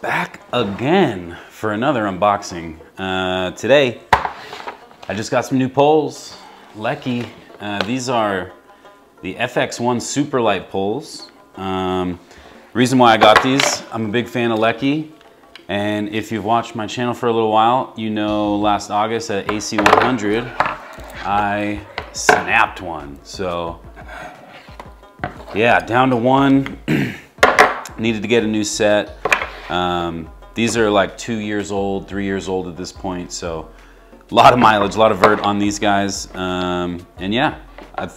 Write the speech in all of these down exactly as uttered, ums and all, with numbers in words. Back again for another unboxing. Uh, today, I just got some new poles. Leki, uh, these are the F X.One Superlite poles. Um, reason why I got these, I'm a big fan of Leki. And if you've watched my channel for a little while, you know last August at A C one hundred, I snapped one. So yeah, down to one, needed to get a new set. Um, these are like two years old, three years old at this point. So a lot of mileage, a lot of vert on these guys. Um, and yeah, I'm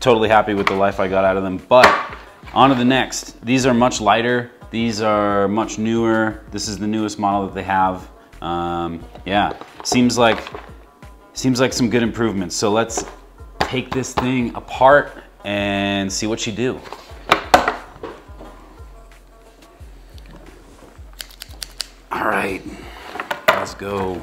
totally happy with the life I got out of them. But on to the next. These are much lighter. These are much newer. This is the newest model that they have. Um, yeah, seems like seems like some good improvements. So let's take this thing apart and see what you do. All right, let's go.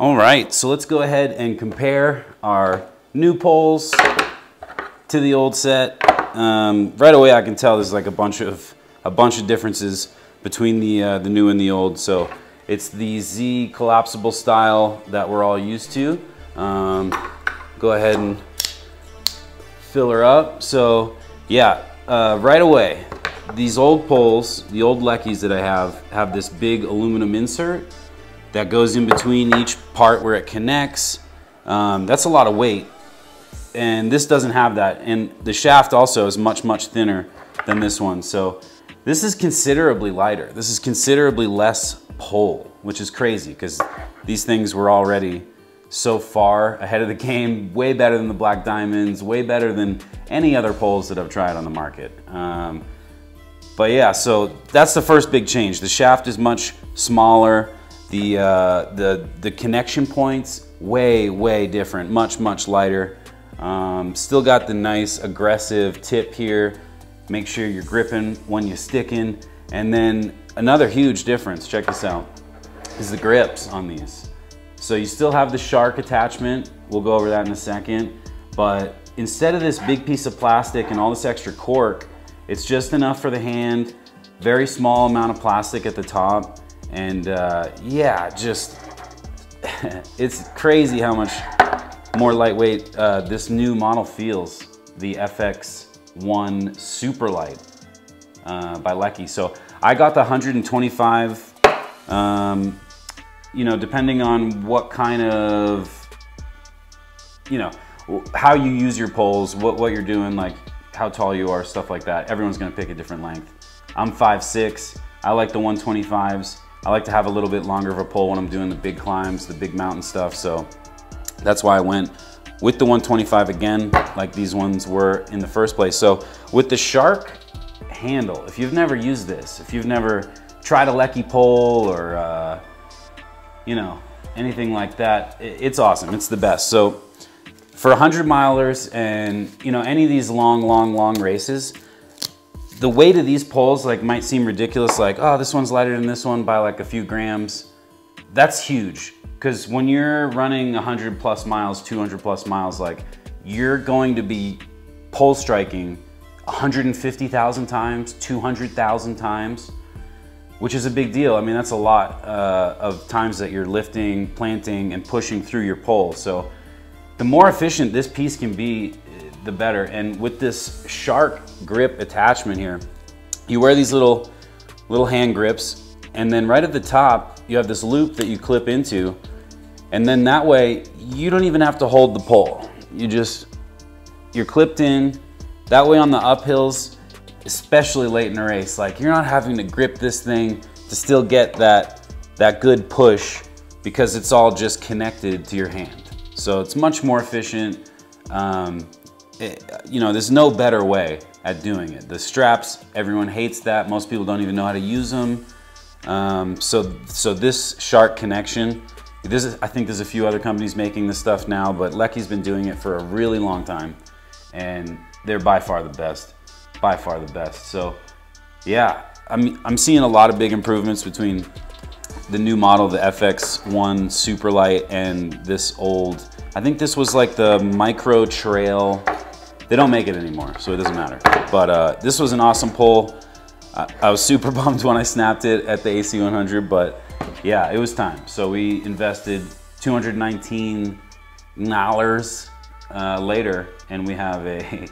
All right, so let's go ahead and compare our new poles to the old set. Um, right away, I can tell there's like a bunch of a bunch of differences between the uh, the new and the old. So it's the Z collapsible style that we're all used to. Um, go ahead and fill her up. So yeah, uh, right away, these old poles, the old Lekis that I have, have this big aluminum insert that goes in between each part where it connects. Um, that's a lot of weight. And this doesn't have that. And the shaft also is much, much thinner than this one. So this is considerably lighter. This is considerably less pole, which is crazy because these things were already so far ahead of the game, way better than the Black Diamonds, way better than any other poles that I've tried on the market. Um, but yeah, so that's the first big change. The shaft is much smaller. The, uh, the, the connection points, way, way different, much, much lighter. Um, still got the nice aggressive tip here. Make sure you're gripping when you're sticking. And then another huge difference, check this out, is the grips on these. So you still have the shark attachment. We'll go over that in a second. But instead of this big piece of plastic and all this extra cork, it's just enough for the hand, very small amount of plastic at the top. And uh, yeah, just, it's crazy how much more lightweight uh, this new model feels, the F X.One Superlite uh, by Leki. So I got the one hundred twenty-five, um, you know, depending on what kind of, you know, how you use your poles, what, what you're doing, like how tall you are, stuff like that. Everyone's gonna pick a different length. I'm five six, I like the one twenty-fives. I like to have a little bit longer of a pole when I'm doing the big climbs, the big mountain stuff. So that's why I went with the one twenty-five again, like these ones were in the first place. So with the shark handle, if you've never used this, if you've never tried a Leki pole or, uh, you know, anything like that, it's awesome. It's the best. So for one hundred milers and, you know, any of these long, long, long races, the weight of these poles like might seem ridiculous, like, oh, this one's lighter than this one by like a few grams. That's huge, because when you're running one hundred plus miles, two hundred plus miles, like you're going to be pole striking one hundred fifty thousand times, two hundred thousand times, which is a big deal. I mean, that's a lot uh, of times that you're lifting, planting, and pushing through your pole. So The more efficient this piece can be, the better. And with this shark grip attachment here, you wear these little, little hand grips, and then right at the top, you have this loop that you clip into, and then that way, you don't even have to hold the pole. You just, you're clipped in. That way on the uphills, especially late in a race, like you're not having to grip this thing to still get that, that good push, because it's all just connected to your hand. So it's much more efficient. Um, it, you know, there's no better way at doing it. The straps, everyone hates that. Most people don't even know how to use them. Um, so, so this shark connection, this is, I think there's a few other companies making this stuff now, but Leki's been doing it for a really long time, and they're by far the best, by far the best. So yeah, I'm, I'm seeing a lot of big improvements between the new model, the F X one Superlite, and this old, I think this was like the Micro Trail. They don't make it anymore, so it doesn't matter. But uh, this was an awesome pole. I, I was super bummed when I snapped it at the A C one hundred, but yeah, it was time. So we invested two hundred nineteen dollars uh, later, and we have a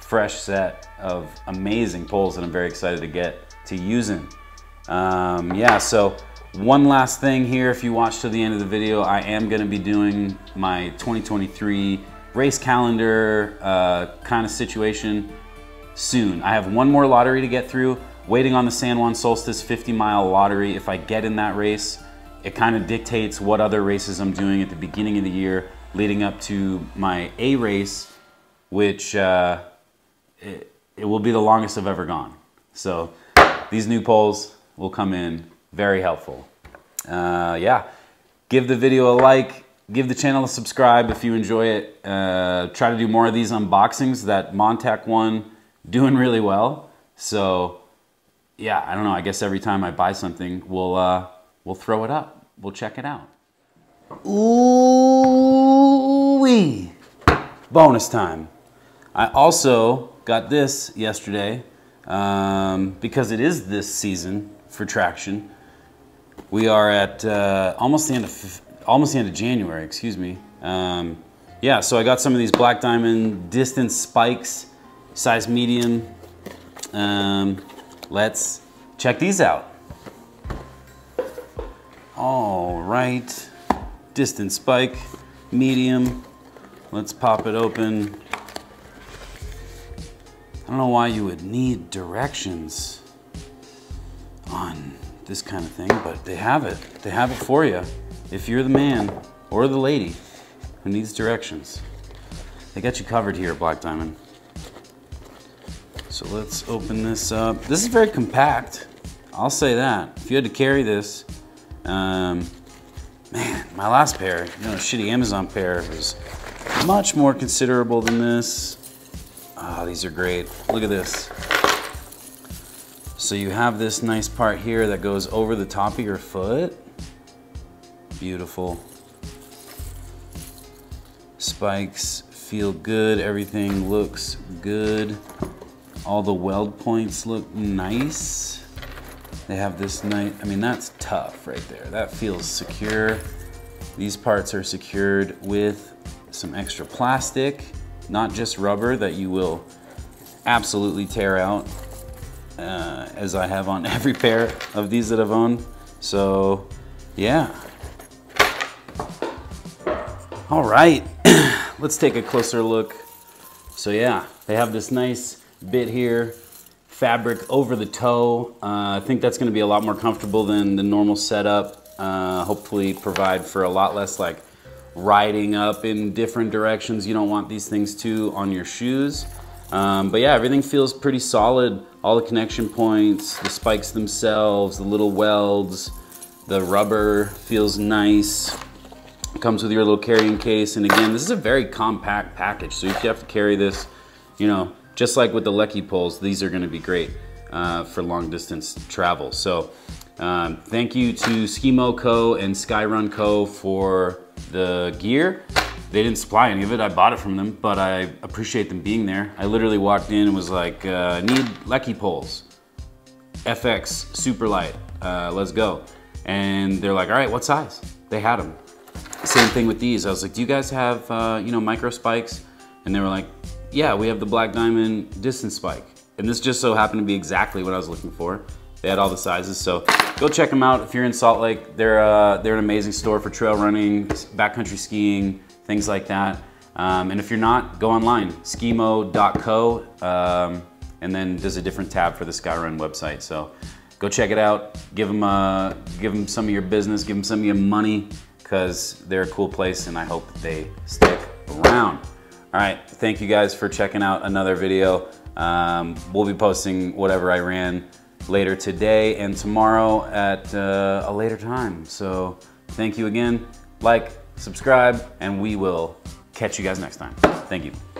fresh set of amazing poles that I'm very excited to get to using. Um, yeah, so one last thing here, if you watch to the end of the video, I am gonna be doing my twenty twenty-three race calendar uh, kind of situation soon. I have one more lottery to get through. Waiting on the San Juan Solstice fifty mile lottery. If I get in that race, it kind of dictates what other races I'm doing at the beginning of the year leading up to my A race, which uh, it, it will be the longest I've ever gone. So these new polls will come in very helpful. Uh, yeah, give the video a like, give the channel a subscribe if you enjoy it. Uh, try to do more of these unboxings. That Montec one, doing really well. So yeah, I don't know, I guess every time I buy something, we'll, uh, we'll throw it up. We'll check it out. Ooh-wee! Bonus time. I also got this yesterday, um, because it is this season for traction. We are at uh, almost the end of, almost the end of January, excuse me. Um, yeah, so I got some of these Black Diamond distance spikes, size medium. Um, Let's check these out. All right, distance spike, medium. Let's pop it open. I don't know why you would need directions on this kind of thing, but they have it. They have it for you. If you're the man or the lady who needs directions, they got you covered here, Black Diamond. So let's open this up. This is very compact, I'll say that. If you had to carry this, um, man, my last pair, you know, a shitty Amazon pair was much more considerable than this. Oh, these are great. Look at this. So you have this nice part here that goes over the top of your foot. Beautiful. Spikes feel good, everything looks good. All the weld points look nice. They have this nice, I mean, that's tough right there. That feels secure. These parts are secured with some extra plastic, not just rubber that you will absolutely tear out, uh, as I have on every pair of these that I've owned. So, yeah. All right, let's take a closer look. So yeah, they have this nice bit here, fabric over the toe. Uh, I think that's gonna be a lot more comfortable than the normal setup. Uh, hopefully provide for a lot less like riding up in different directions. You don't want these things too on your shoes. Um, but yeah, everything feels pretty solid. All the connection points, the spikes themselves, the little welds, the rubber feels nice. It comes with your little carrying case. And again, this is a very compact package. So if you have to carry this, you know, just like with the Leki poles, these are gonna be great uh, for long distance travel. So um, thank you to Skimo Co. and Skyrun Co. for the gear. They didn't supply any of it, I bought it from them, but I appreciate them being there. I literally walked in and was like, uh, I need Leki poles, F X, Superlite, uh, let's go. And they're like, all right, what size? They had them. Same thing with these. I was like, do you guys have, uh, you know, micro spikes? And they were like, yeah, we have the Black Diamond distance spike. And this just so happened to be exactly what I was looking for. They had all the sizes, so go check them out if you're in Salt Lake. They're, uh, they're an amazing store for trail running, backcountry skiing, things like that. Um, and if you're not, go online, Skimo dot co, um, and then there's a different tab for the Skyrun website. So go check it out, give them, uh, give them some of your business, give them some of your money, because they're a cool place and I hope that they stick around. All right, thank you guys for checking out another video. Um, we'll be posting whatever I ran later today and tomorrow at uh, a later time. So thank you again, like, subscribe, and we will catch you guys next time. Thank you.